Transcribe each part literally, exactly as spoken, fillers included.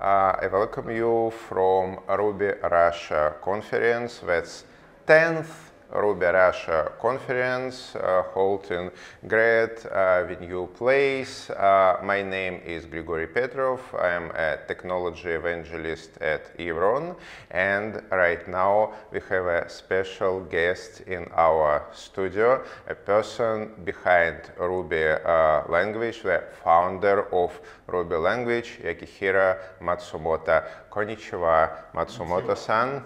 Uh, I welcome you from Ruby Russia conference. That's tenth Ruby Russia conference, uh, held in great uh, new place. Uh, my name is Grigory Petrov. I'm a technology evangelist at Evrone, and right now we have a special guest in our studio, a person behind Ruby uh, language, the founder of Ruby language, Yukihiro Matsumoto. Konnichiwa, Matsumoto-san.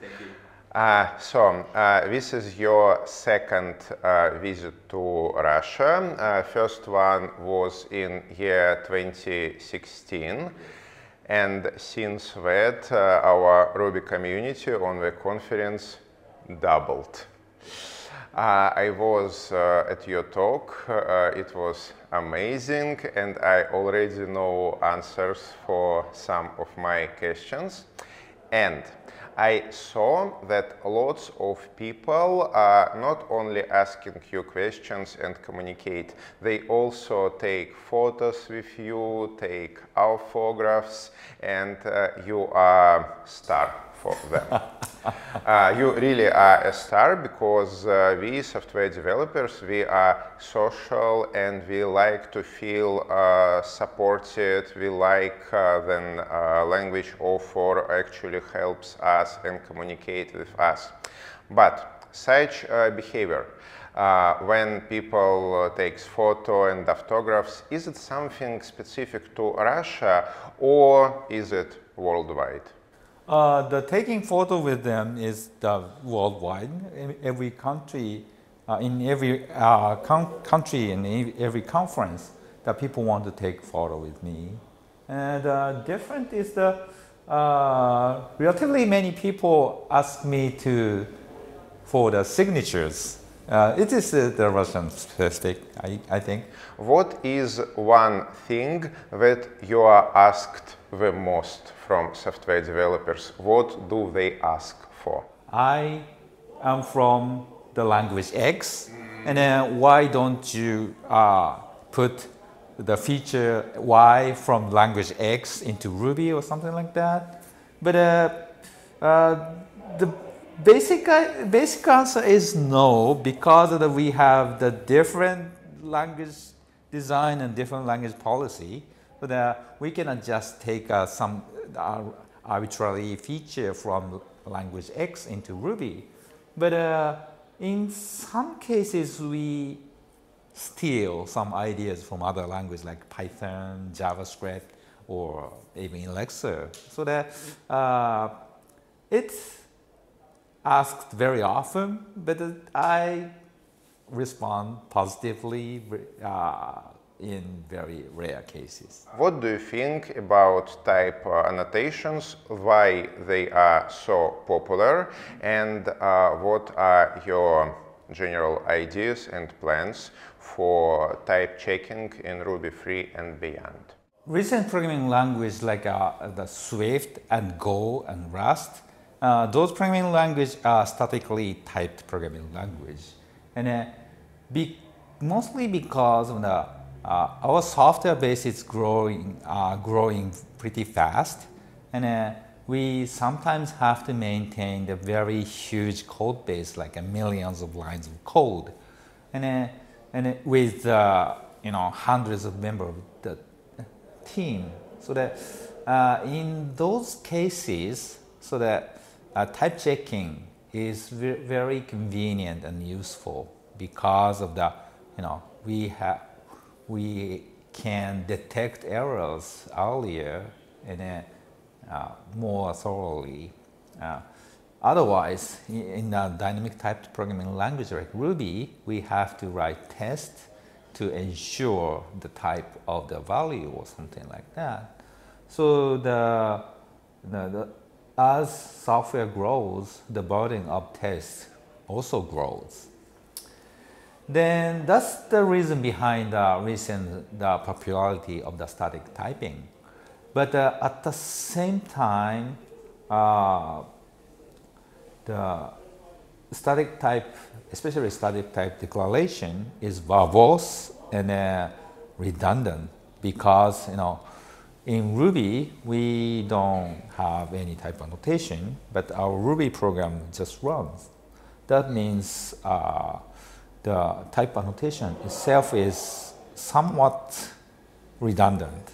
Thank you. Uh, so, uh, this is your second uh, visit to Russia. Uh, first one was in year twenty sixteen. And since that, uh, our Ruby community on the conference doubled. Uh, I was uh, at your talk. Uh, it was amazing, and I already know answers for some of my questions. And I saw that lots of people are not only asking you questions and communicate, they also take photos with you, take autographs, and uh, you are a star for them. uh, you really are a star, because uh, we software developers, we are social and we like to feel uh, supported. We like uh, when uh, language offer actually helps us and communicate with us. But such uh, behavior, uh, when people uh, takes photo and autographs, is it something specific to Russia or is it worldwide? Uh, the taking photo with them is the worldwide. In every country, uh, in every uh, country, in every conference, that people want to take photo with me. And uh, different is the Uh, relatively many people ask me to for the signatures. Uh, it is uh, the Russian statistic, I, I think. What is one thing that you are asked the most from software developers? What do they ask for? I am from the language X, and then why don't you uh, put the feature Y from language X into Ruby or something like that. But uh, uh, the basic, uh, basic answer is no, because of the, we have the different language design and different language policy. But uh, we cannot just take uh, some uh, arbitrary feature from language X into Ruby. But uh, in some cases we steal some ideas from other languages like Python, JavaScript, or even Elixir. So that uh, it's asked very often, but I respond positively uh, in very rare cases. What do you think about type uh, annotations, why they are so popular, and uh, what are your general ideas and plans for type checking in Ruby three and beyond? Recent programming languages like uh, the Swift and Go and Rust, uh, those programming languages are statically typed programming language, and uh, be mostly because of the, uh, our software base is growing, uh, growing pretty fast, and uh, we sometimes have to maintain the very huge code base, like uh, millions of lines of code, and uh, and uh, with uh, you know hundreds of members of the team. So that uh, in those cases, so that uh, type checking is ve very convenient and useful, because of the you know we have we can detect errors earlier and. Uh, Uh, more thoroughly. Uh, otherwise, in a dynamic typed programming language like Ruby, we have to write tests to ensure the type of the value or something like that. So the, the, the as software grows, the burden of tests also grows. Then that's the reason behind the recent the popularity of the static typing. But uh, at the same time, uh, the static type, especially static type declaration, is verbose and uh, redundant, because you know In Ruby, we don't have any type of notation, but our Ruby program just runs. That means uh, the type annotation itself is somewhat redundant.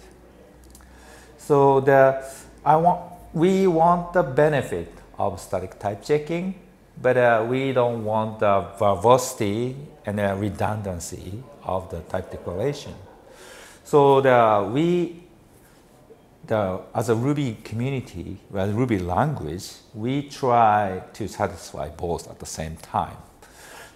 So the, I want, we want the benefit of static type checking, but uh, we don't want the verbosity and the redundancy of the type declaration. So the, we The, as a Ruby community, as a Ruby language, we try to satisfy both at the same time.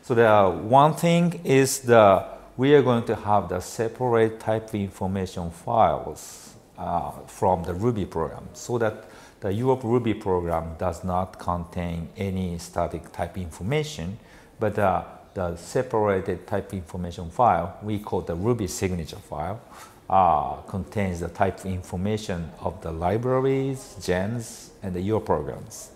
So the one thing is the we are going to have the separate type information files uh, from the Ruby program, so that the Europe Ruby program does not contain any static type information, but uh, the separated type information file we call the Ruby signature file. Uh, contains the type information of the libraries, gems, and the your programs.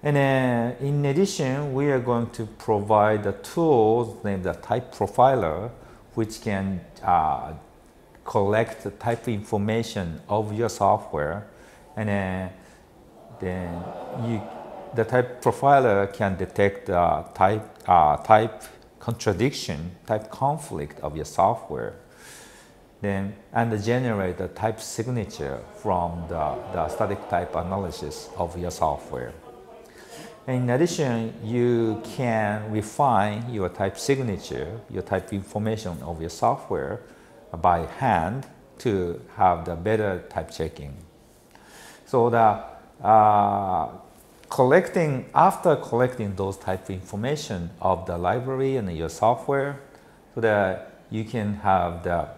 And uh, in addition, we are going to provide a tool named the type profiler, which can uh, collect the type information of your software, and uh, then you, the type profiler can detect uh, type uh, type contradiction, type conflict of your software. Then, and generate the type signature from the, the static type analysis of your software. In addition, you can refine your type signature, your type information of your software by hand to have the better type checking. So the uh, collecting, after collecting those type information of the library and your software, so that you can have the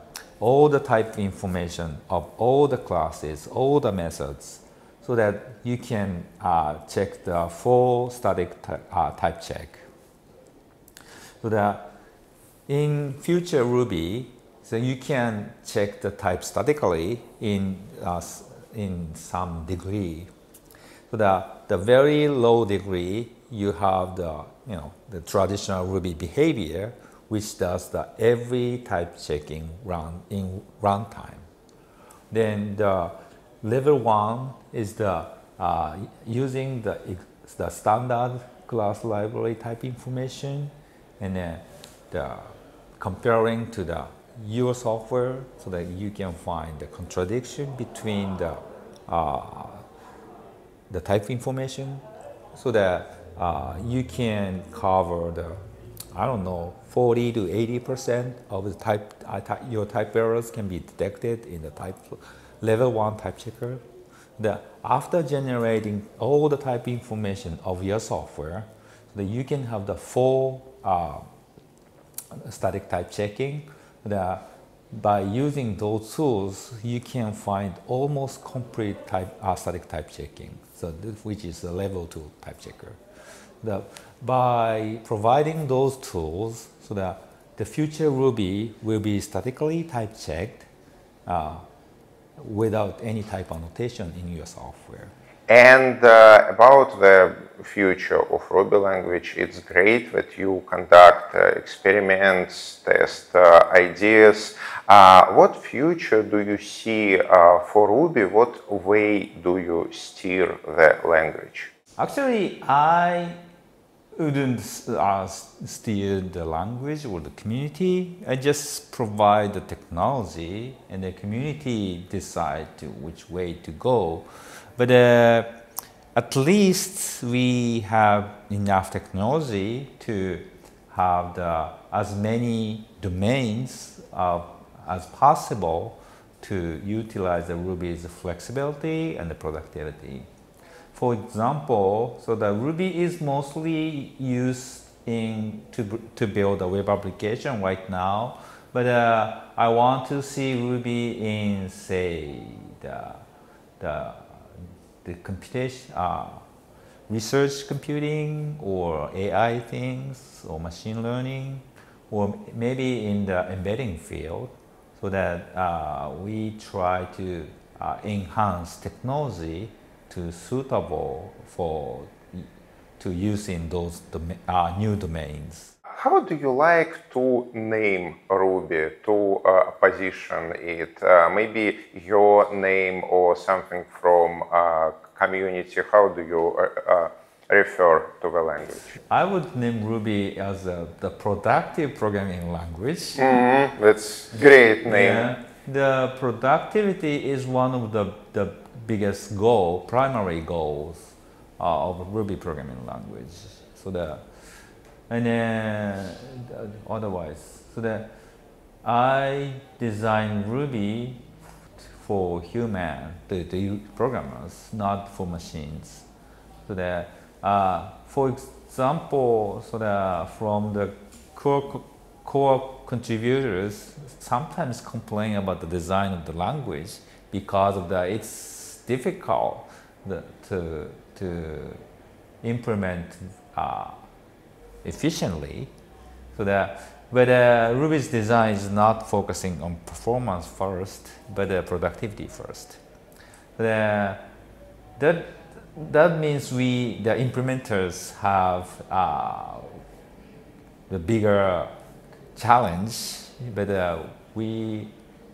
all the type information of all the classes, all the methods, so that you can uh, check the full static uh, type check. So that in future Ruby, so you can check the type statically in, uh, in some degree. So that the very low degree, you have the, you know, the traditional Ruby behavior, which does the every type checking run in runtime. Then the level one is the uh, using the the standard class library type information, and then the comparing to the your software, so that you can find the contradiction between the uh, the type information, so that uh, you can cover the I don't know. forty to eighty percent of the type, uh, type, your type errors can be detected in the type level one type checker. The, after generating all the type information of your software, so that you can have the full uh, static type checking. The, by using those tools, you can find almost complete type, uh, static type checking, so this, which is the level two type checker. The, by providing those tools, so that the future Ruby will be statically type checked uh, without any type annotation in your software. And uh, about the future of Ruby language, it's great that you conduct uh, experiments, test uh, ideas. Uh, what future do you see uh, for Ruby? What way do you steer the language? Actually, I wouldn't uh, steer the language or the community. I just provide the technology, and the community decide to which way to go. But uh, at least we have enough technology to have the, as many domains uh, as possible to utilize the Ruby's flexibility and the productivity. For example, so the Ruby is mostly used in to, to build a web application right now, but uh, I want to see Ruby in, say, the, the, the computation, uh, research computing or A I things or machine learning, or maybe in the embedding field, so that uh, we try to uh, enhance technology to suitable for to use in those dom uh, new domains. how do you like to name Ruby, to uh, position it? Uh, maybe your name or something from uh, community. How do you uh, uh, refer to the language? I would name Ruby as a, the productive programming language. Mm-hmm. That's great name. Yeah. The productivity is one of the, the biggest goal, primary goals uh, of Ruby programming language. So the, and then otherwise, so the, I design Ruby for human, the, the programmers, not for machines. So the, uh, for example, so the, from the core, core contributors sometimes complain about the design of the language because of the, it's difficult the, to, to implement uh, efficiently. So that, but uh, Ruby's design is not focusing on performance first, but uh, productivity first. The, that, that means we, the implementers, have uh, the bigger challenge, but uh, we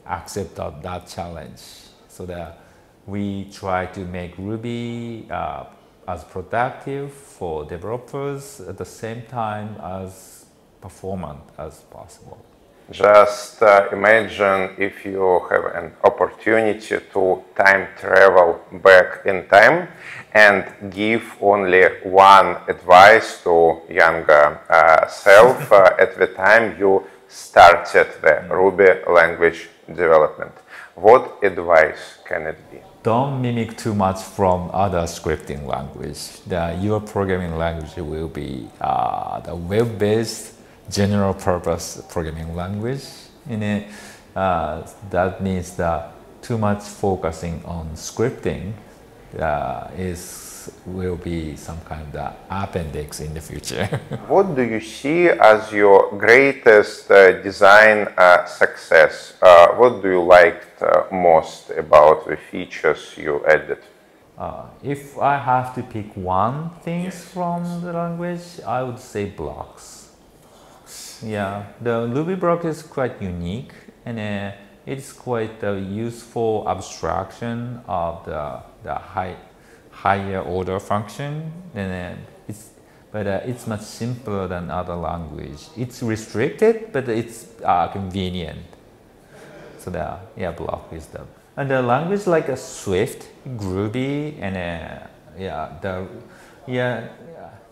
accept that, that challenge. So that we try to make Ruby uh, as productive for developers at the same time as performant as possible. Just uh, imagine if you have an opportunity to time travel back in time and give only one advice to younger uh, self uh, at the time you started the Ruby language development. What advice can it be? Don't mimic too much from other scripting language. The, your programming language will be uh, the web-based general purpose programming language. In it, uh, that means that too much focusing on scripting uh, is will be some kind of appendix in the future. What do you see as your greatest uh, design uh, success? Uh, what do you like uh, most about the features you added? Uh, if I have to pick one thing yes. from the language, I would say blocks. Yeah, the Ruby block is quite unique, and uh, it's quite a useful abstraction of the the high, higher order function. And uh, it's but uh, it's much simpler than other language. It's restricted, but it's uh, convenient. So the yeah block is the and the language like a Swift, Groovy, and uh, yeah the yeah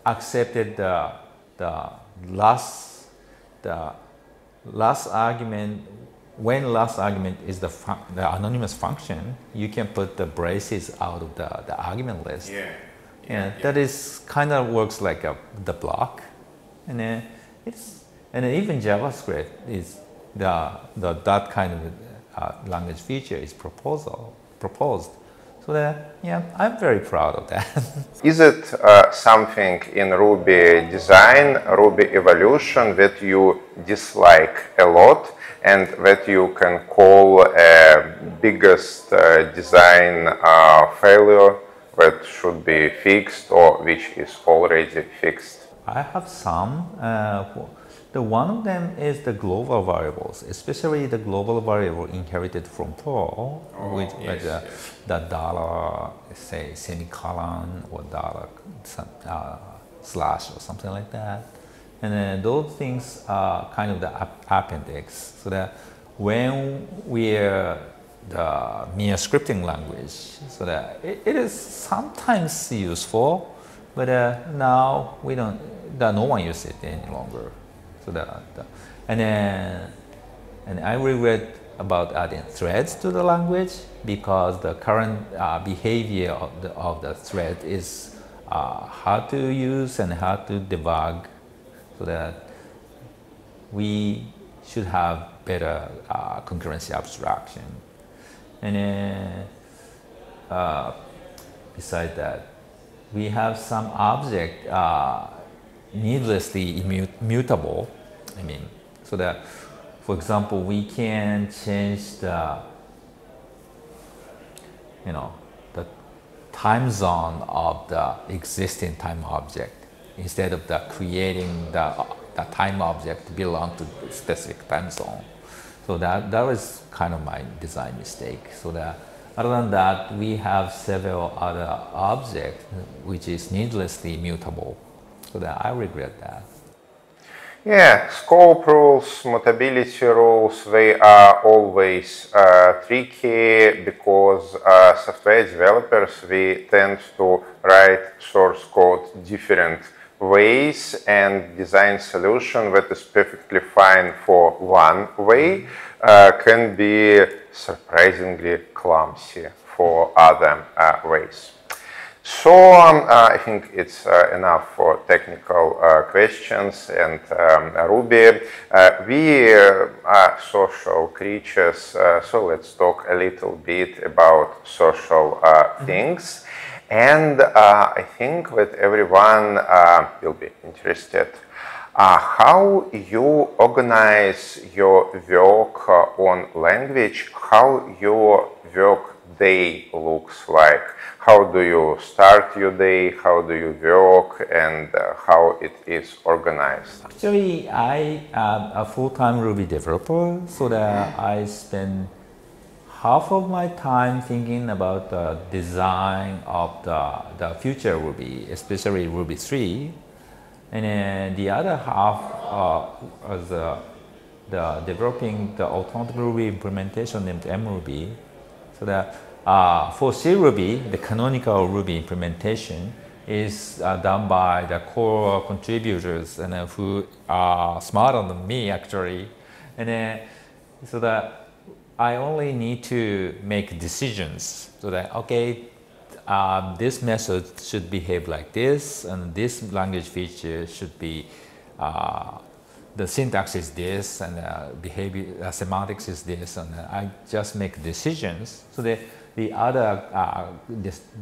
accepted the the last. The last argument, when last argument is the, fun the anonymous function, you can put the braces out of the, the argument list. Yeah. Yeah, and yeah. That is kind of works like a, the block. And then it's and then even JavaScript is the, the that kind of uh, language feature is proposal proposed. So that, yeah, I'm very proud of that. Is it uh, something in Ruby design, Ruby evolution that you dislike a lot and that you can call a biggest uh, design uh, failure that should be fixed or which is already fixed? I have some. Uh, the one of them is the global variables, especially the global variable inherited from Perl, oh, which yes, the, yes. the dollar, say semicolon or dollar uh, slash or something like that, and then those things are kind of the appendix. So that when we're the mere scripting language, so that it, it is sometimes useful, but uh, now we don't. That no one uses it any longer. So that, and then, and I regret about adding threads to the language because the current uh, behavior of the, of the thread is uh, hard to use and hard to debug. So that we should have better uh, concurrency abstraction. And then, uh, besides that, we have some object uh, needlessly immutable. I mean, so that, for example, we can change the, you know, the time zone of the existing time object instead of the creating the the time object belong to a specific time zone. So that, that was kind of my design mistake. So that other than that, we have several other objects which is needlessly mutable. So that I regret that. Yeah, scope rules, mutability rules, they are always uh, tricky because uh, software developers, we tend to write source code different ways and design solution that is perfectly fine for one way uh, can be surprisingly clumsy for other uh, ways. So um, uh, I think it's uh, enough for technical uh, questions and um, Ruby. Uh, we uh, are social creatures, uh, so let's talk a little bit about social uh, things. And uh, I think that everyone uh, will be interested uh, how you organize your work uh, on language, how your work day looks like. How do you start your day, how do you work, and uh, how it is organized? Actually, I am a full-time Ruby developer, so that I spend half of my time thinking about the design of the, the future Ruby, especially Ruby three, and then the other half uh, is the, the developing the autonomous Ruby implementation named mRuby. So that uh, for CRuby, the canonical Ruby implementation is uh, done by the core contributors and uh, who are smarter than me actually, and uh, so that I only need to make decisions. So that okay, uh, this method should behave like this, and this language feature should be uh, the syntax is this, and uh, behavior uh, semantics is this, and uh, I just make decisions. So the the other uh,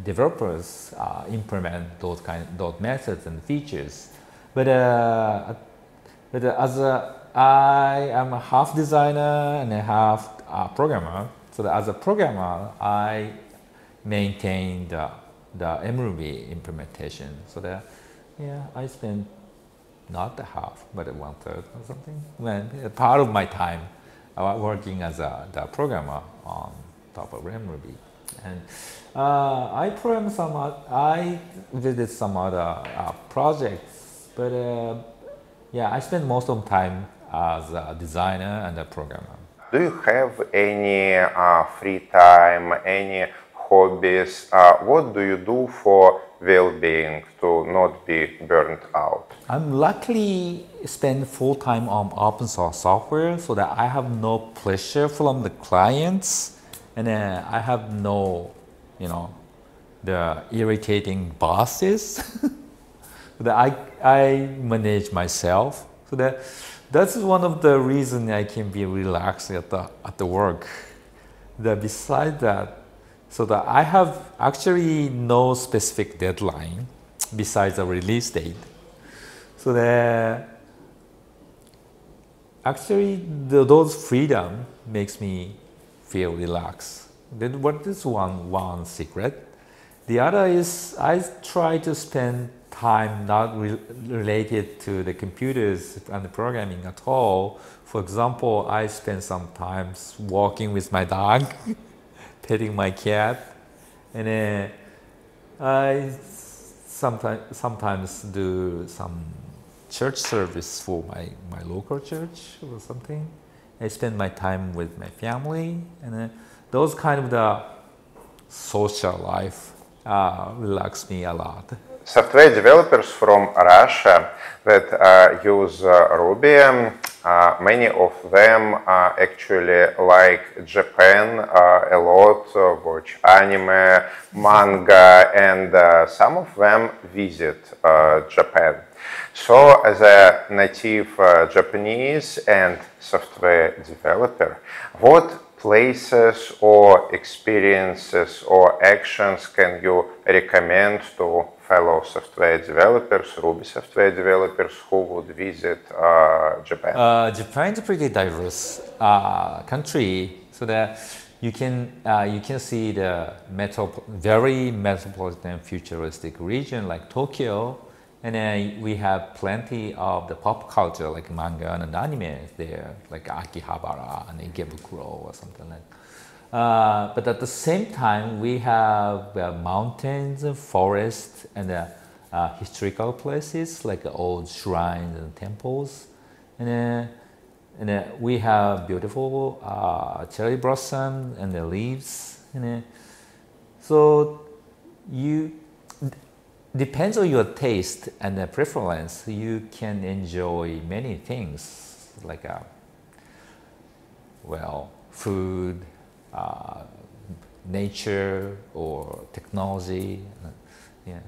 developers uh, implement those kind those methods and features. But uh, but uh, as a, I am a half designer and a half uh, programmer. So that as a programmer, I maintain the the mRuby implementation. So that yeah, I spend. Not the half, but one third or something. Well, part of my time uh, working as a the programmer on top of mRuby, and uh, I programmed some. Uh, I visited some other uh, projects, but uh, yeah, I spent most of time as a designer and a programmer. Do you have any uh, free time? Any hobbies? Uh, what do you do for well-being, to not be burnt out? I'm luckily spend full time on open source software, so that I have no pressure from the clients, and uh, I have no, you know, the irritating bosses. That I I manage myself, so that that's one of the reasons I can be relaxed at the at the work. That besides that. So that I have actually no specific deadline besides a release date. So that actually the, those freedom makes me feel relaxed. Then what is one one secret? The other is I try to spend time not re related to the computers and the programming at all. For example, I spend some time walking with my dog. Petting my cat, and then uh, I sometimes sometimes do some church service for my my local church or something. I spend my time with my family, and then those kind of the social life uh, relax me a lot. Software developers from Russia that uh, use uh, Ruby, uh, many of them uh, actually like Japan uh, a lot, uh, watch anime, manga, and uh, some of them visit uh, Japan. So as a native uh, Japanese and software developer, what places or experiences or actions can you recommend to fellow software developers, Ruby software developers who would visit uh, Japan? Uh, Japan is a pretty diverse uh, country, so that you can uh, you can see the metro very metropolitan futuristic region like Tokyo, And uh, we have plenty of the pop culture, like manga and anime there, like Akihabara and Ikebukuro or something like that. Uh, but at the same time, we have uh, mountains and forests and uh, uh, historical places like uh, old shrines and temples. And, uh, and uh, we have beautiful uh, cherry blossom and the leaves. And, uh, so you, depends on your taste and uh, preference, you can enjoy many things like, uh, well, food, Uh, nature or technology, yeah.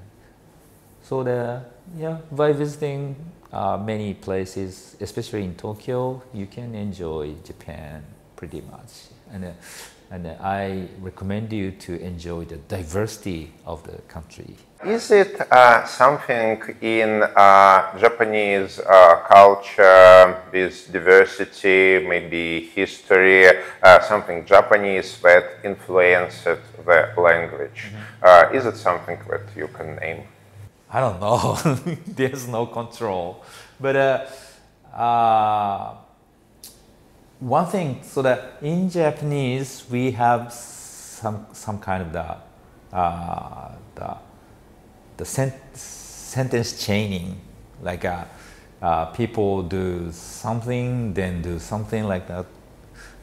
So the yeah, by visiting uh, many places, especially in Tokyo, you can enjoy Japan pretty much. And uh, and uh, I recommend you to enjoy the diversity of the country. Is it uh, something in uh, Japanese uh, culture, this diversity, maybe history, uh, something Japanese that influenced the language? Mm-hmm. uh, is it something that you can name? I don't know. There's no control. But uh, uh, one thing, so that in Japanese we have some some kind of the uh, the the sent sentence chaining, like uh, uh, people do something, then do something like that.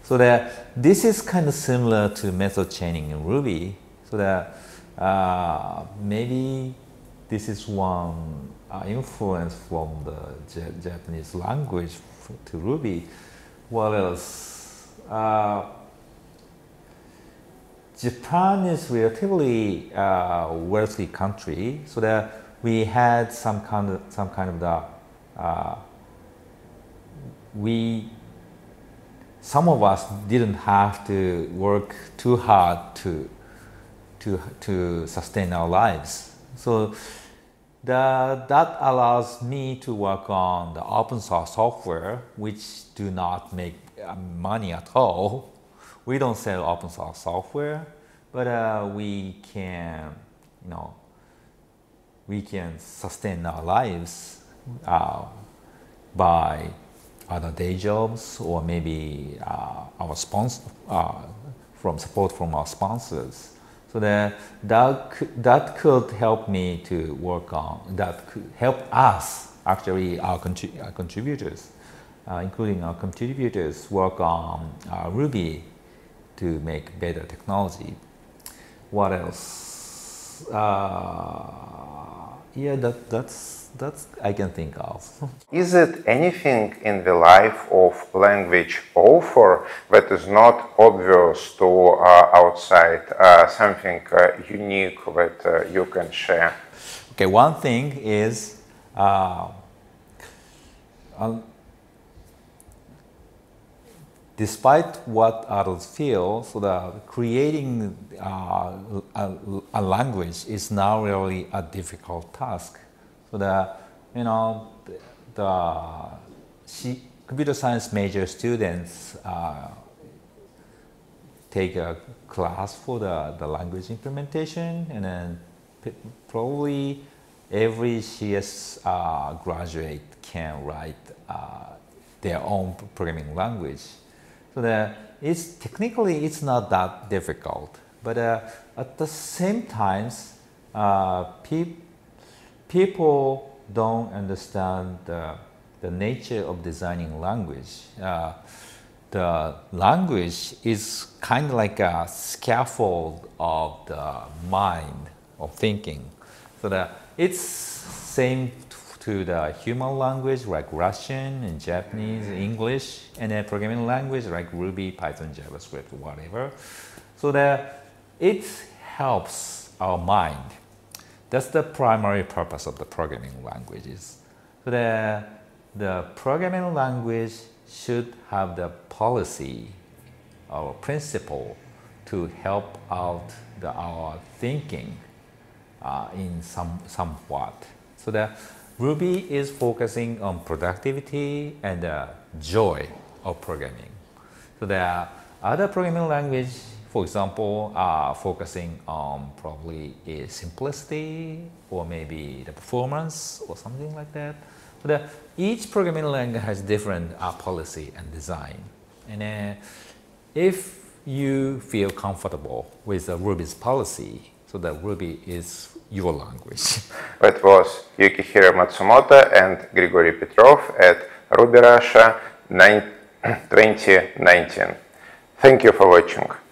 So that this is kind of similar to method chaining in Ruby. So that uh, maybe this is one uh, influence from the J Japanese language to Ruby. What else? Uh, Japan is relatively uh, wealthy country, so that we had some kind of some kind of the uh, we some of us didn't have to work too hard to to to sustain our lives. So the, that allows me to work on the open source software, which do not make money at all. We don't sell open source software, but uh, we can, you know, we can sustain our lives uh, by other day jobs or maybe uh, our sponsor uh, from support from our sponsors. So that that that could help me to work on that could help us actually our, contrib our contributors, uh, including our contributors, work on uh, Ruby to make better technology. What else? Uh, yeah, that, that's, that's I can think of. Is it anything in the life of language author that is not obvious to uh, outside, uh, something uh, unique that uh, you can share? Okay, one thing is, uh, um, despite what others feel, so that creating uh, a, a language is now really a difficult task. So that, you know, the, the she, computer science major students uh, take a class for the, the language implementation, and then probably every C S uh, graduate can write uh, their own programming language. So that it's technically it's not that difficult, but uh, at the same times, uh, pe people don't understand the, the nature of designing language. Uh, the language is kind of like a scaffold of the mind of thinking. So that it's same to the human language like Russian and Japanese, English, and a programming language like Ruby, Python, JavaScript, whatever. So that it helps our mind. That's the primary purpose of the programming languages. So that the programming language should have the policy or principle to help out the, our thinking uh, in some somewhat. So that Ruby is focusing on productivity and the uh, joy of programming. So the other programming language For example, uh, focusing on probably a simplicity or maybe the performance or something like that. But uh, each programming language has different uh, policy and design. And uh, if you feel comfortable with the Ruby's policy, so that Ruby is your language. That was Yukihiro Matsumoto and Grigory Petrov at Ruby Russia twenty nineteen. Thank you for watching.